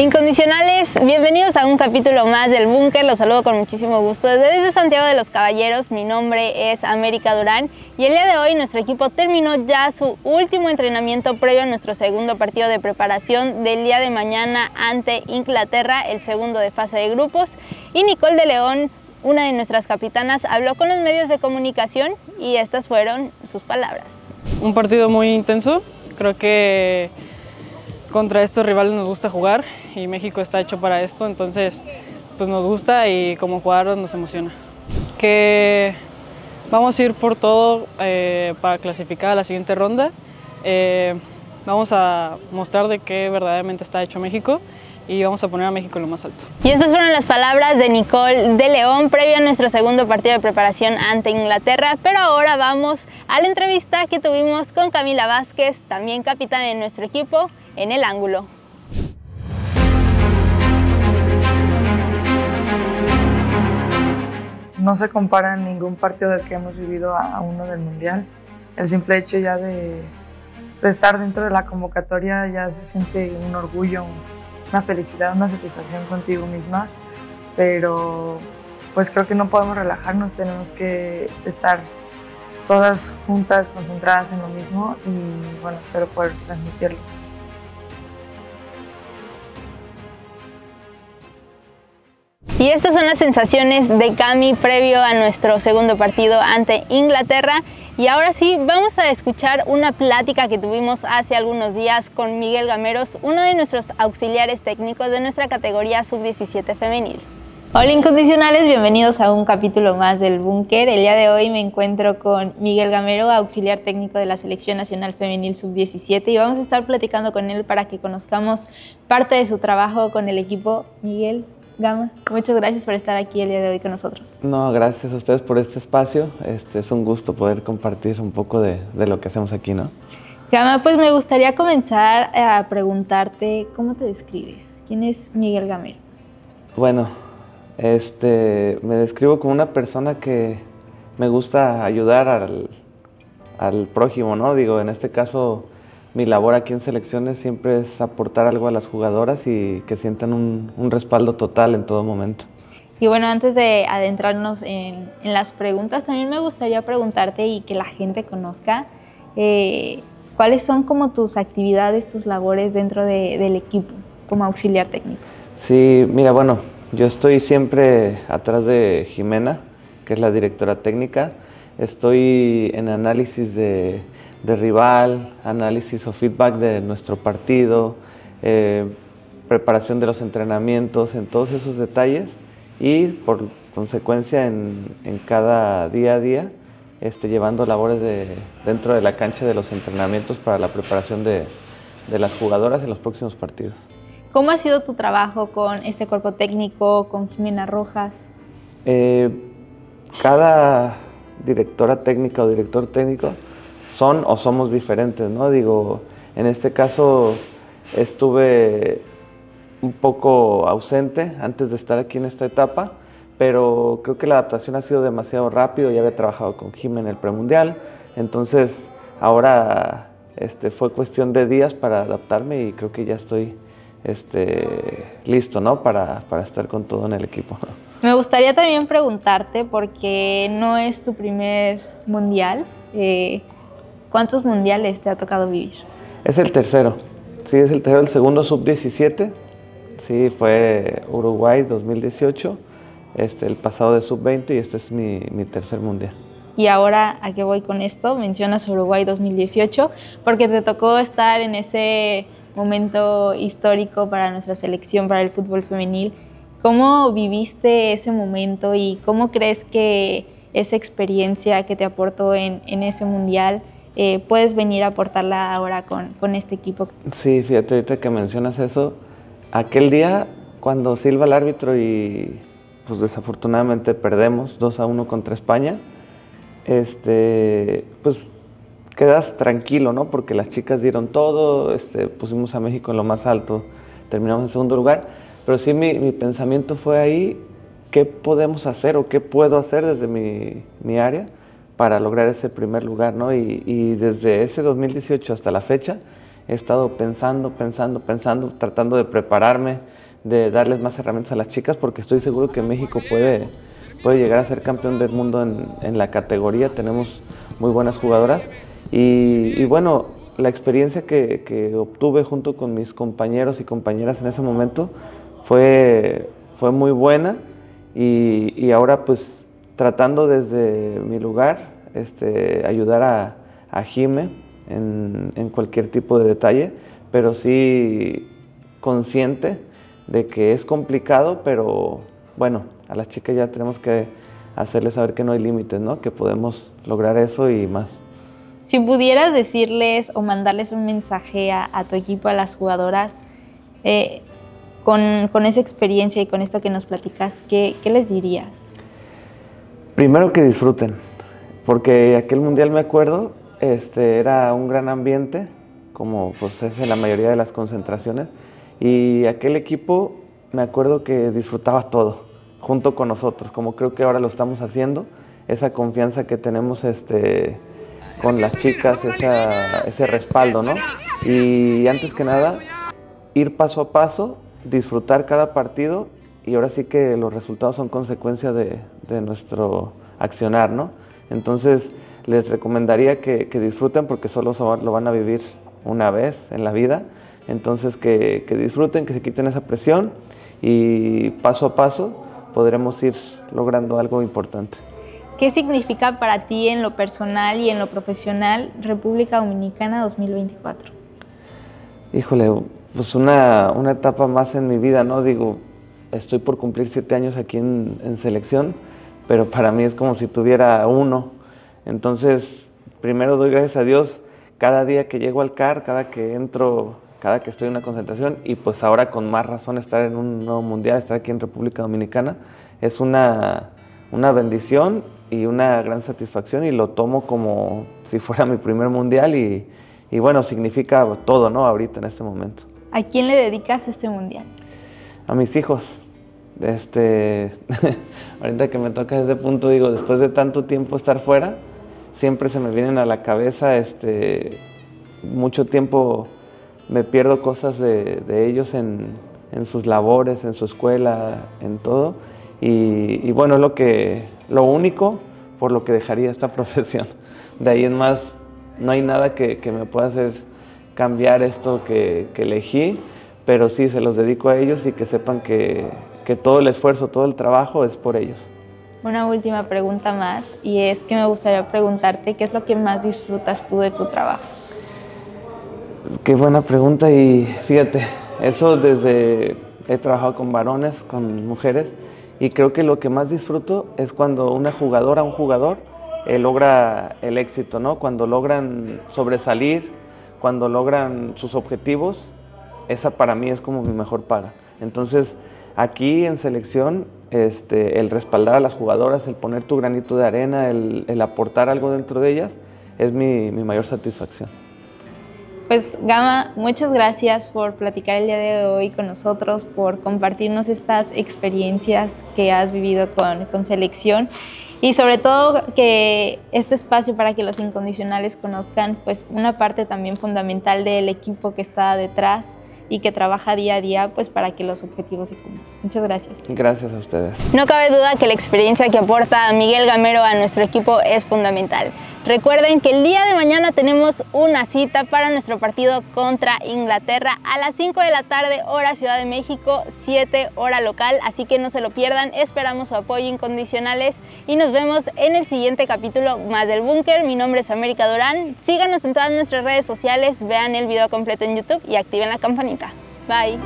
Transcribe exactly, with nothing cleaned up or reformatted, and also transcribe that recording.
Incondicionales, bienvenidos a un capítulo más del Búnker, los saludo con muchísimo gusto desde Santiago de los Caballeros, mi nombre es América Durán y el día de hoy nuestro equipo terminó ya su último entrenamiento previo a nuestro segundo partido de preparación del día de mañana ante Inglaterra, el segundo de fase de grupos, y Nicole de León, una de nuestras capitanas, habló con los medios de comunicación y estas fueron sus palabras. Un partido muy intenso, creo que contra estos rivales nos gusta jugar y México está hecho para esto, entonces pues nos gusta y como jugadores nos emociona. Que vamos a ir por todo eh, para clasificar a la siguiente ronda, eh, vamos a mostrar de qué verdaderamente está hecho México y vamos a poner a México en lo más alto. Y estas fueron las palabras de Nicole de León previo a nuestro segundo partido de preparación ante Inglaterra, pero ahora vamos a la entrevista que tuvimos con Camila Vázquez, también capitana de nuestro equipo, en el ángulo. No se compara ningún partido del que hemos vivido a uno del Mundial. El simple hecho ya de, de estar dentro de la convocatoria ya se siente un orgullo, una felicidad, una satisfacción contigo misma, pero pues creo que no podemos relajarnos, tenemos que estar todas juntas, concentradas en lo mismo y bueno, espero poder transmitirlo. Y estas son las sensaciones de Cami previo a nuestro segundo partido ante Inglaterra. Y ahora sí, vamos a escuchar una plática que tuvimos hace algunos días con Miguel Gameros, uno de nuestros auxiliares técnicos de nuestra categoría sub diecisiete femenil. Hola incondicionales, bienvenidos a un capítulo más del Búnker. El día de hoy me encuentro con Miguel Gamero, auxiliar técnico de la Selección Nacional Femenil sub diecisiete, y vamos a estar platicando con él para que conozcamos parte de su trabajo con el equipo. Miguel Gama, muchas gracias por estar aquí el día de hoy con nosotros. No, gracias a ustedes por este espacio. Este, es un gusto poder compartir un poco de, de lo que hacemos aquí, ¿no? Gama, pues me gustaría comenzar a preguntarte cómo te describes. ¿Quién es Miguel Gamero? Bueno, este, me describo como una persona que me gusta ayudar al, al prójimo, ¿no? Digo, en este caso, mi labor aquí en selecciones siempre es aportar algo a las jugadoras y que sientan un, un respaldo total en todo momento. Y bueno, antes de adentrarnos en, en las preguntas, también me gustaría preguntarte y que la gente conozca eh, cuáles son como tus actividades, tus labores dentro de, del equipo como auxiliar técnico. Sí, mira, bueno, yo estoy siempre atrás de Jimena, que es la directora técnica. Estoy en análisis de... de rival, análisis o feedback de nuestro partido, eh, preparación de los entrenamientos, en todos esos detalles y por consecuencia en, en cada día a día este, llevando labores de, dentro de la cancha de los entrenamientos para la preparación de, de las jugadoras en los próximos partidos. ¿Cómo ha sido tu trabajo con este cuerpo técnico, con Jimena Rojas? Eh, cada directora técnica o director técnico son o somos diferentes, ¿no? Digo, en este caso estuve un poco ausente antes de estar aquí en esta etapa, pero creo que la adaptación ha sido demasiado rápido, ya había trabajado con Jimena en el premundial, entonces ahora este, fue cuestión de días para adaptarme y creo que ya estoy este, listo, ¿no? Para, para estar con todo en el equipo. Me gustaría también preguntarte, porque no es tu primer mundial, eh, ¿cuántos mundiales te ha tocado vivir? Es el tercero, sí, es el tercero, el segundo sub diecisiete, sí, fue Uruguay dos mil dieciocho, este, el pasado de sub veinte y este es mi, mi tercer mundial. Y ahora, ¿a qué voy con esto? Mencionas Uruguay dos mil dieciocho, porque te tocó estar en ese momento histórico para nuestra selección, para el fútbol femenil. ¿Cómo viviste ese momento y cómo crees que esa experiencia que te aportó en, en ese mundial Eh, puedes venir a aportarla ahora con, con este equipo? Sí, fíjate, ahorita que mencionas eso, aquel día cuando silba el árbitro y pues desafortunadamente perdemos dos a uno contra España, este, pues quedas tranquilo, ¿no? Porque las chicas dieron todo, este, pusimos a México en lo más alto, terminamos en segundo lugar, pero sí mi, mi pensamiento fue ahí, ¿qué podemos hacer o qué puedo hacer desde mi, mi área para lograr ese primer lugar, ¿no? Y, y desde ese dos mil dieciocho hasta la fecha he estado pensando, pensando, pensando, tratando de prepararme, de darles más herramientas a las chicas, porque estoy seguro que México puede, puede llegar a ser campeón del mundo en, en la categoría. Tenemos muy buenas jugadoras y, y bueno, la experiencia que, que obtuve junto con mis compañeros y compañeras en ese momento fue, fue muy buena y, y ahora pues tratando desde mi lugar este, ayudar a, a Jime en, en cualquier tipo de detalle, pero sí consciente de que es complicado, pero bueno, a las chicas ya tenemos que hacerles saber que no hay límites, ¿no? Que podemos lograr eso y más. Si pudieras decirles o mandarles un mensaje a, a tu equipo, a las jugadoras, eh, con, con esa experiencia y con esto que nos platicas, ¿qué, qué les dirías? Primero que disfruten, porque aquel Mundial, me acuerdo, este, era un gran ambiente, como pues, es en la mayoría de las concentraciones, y aquel equipo, me acuerdo que disfrutaba todo, junto con nosotros, como creo que ahora lo estamos haciendo, esa confianza que tenemos este, con las chicas, esa, ese respaldo, ¿no? Y antes que nada, ir paso a paso, disfrutar cada partido, y ahora sí que los resultados son consecuencia de, de nuestro accionar, ¿no? Entonces, les recomendaría que, que disfruten, porque solo lo van a vivir una vez en la vida. Entonces, que, que disfruten, que se quiten esa presión y paso a paso podremos ir logrando algo importante. ¿Qué significa para ti en lo personal y en lo profesional República Dominicana dos mil veinticuatro? Híjole, pues una, una etapa más en mi vida, ¿no? Digo, estoy por cumplir siete años aquí en, en selección, pero para mí es como si tuviera uno. Entonces, primero doy gracias a Dios cada día que llego al C A R, cada que entro, cada que estoy en una concentración, y pues ahora con más razón estar en un nuevo mundial, estar aquí en República Dominicana, es una, una bendición y una gran satisfacción, y lo tomo como si fuera mi primer mundial y, y bueno, significa todo, ¿no? Ahorita en este momento. ¿A quién le dedicas este mundial? A mis hijos. Este, ahorita que me toca ese punto, digo, después de tanto tiempo estar fuera, siempre se me vienen a la cabeza, este, mucho tiempo me pierdo cosas de, de ellos en, en sus labores, en su escuela, en todo. Y, y bueno, es lo, que, lo único por lo que dejaría esta profesión. De ahí en más, no hay nada que, que me pueda hacer cambiar esto que, que elegí, pero sí, se los dedico a ellos y que sepan que, que todo el esfuerzo, todo el trabajo es por ellos. Una última pregunta más, y es que me gustaría preguntarte, ¿qué es lo que más disfrutas tú de tu trabajo? Qué buena pregunta, y fíjate, eso desde he trabajado con varones, con mujeres, y creo que lo que más disfruto es cuando una jugadora, un jugador, eh, logra el éxito, ¿no? Cuando logran sobresalir, cuando logran sus objetivos, esa para mí es como mi mejor paga. Entonces, aquí en selección, este, el respaldar a las jugadoras, el poner tu granito de arena, el, el aportar algo dentro de ellas, es mi, mi mayor satisfacción. Pues Gama, muchas gracias por platicar el día de hoy con nosotros, por compartirnos estas experiencias que has vivido con, con selección, y sobre todo que este espacio para que los incondicionales conozcan pues una parte también fundamental del equipo que está detrás y que trabaja día a día pues para que los objetivos se cumplan. Muchas gracias. Gracias a ustedes. No cabe duda que la experiencia que aporta Miguel Gamero a nuestro equipo es fundamental. Recuerden que el día de mañana tenemos una cita para nuestro partido contra Inglaterra a las cinco de la tarde, hora Ciudad de México, siete hora local, así que no se lo pierdan, esperamos su apoyo incondicionales y nos vemos en el siguiente capítulo más del Búnker. Mi nombre es América Durán, síganos en todas nuestras redes sociales, vean el video completo en YouTube y activen la campanita. Bye.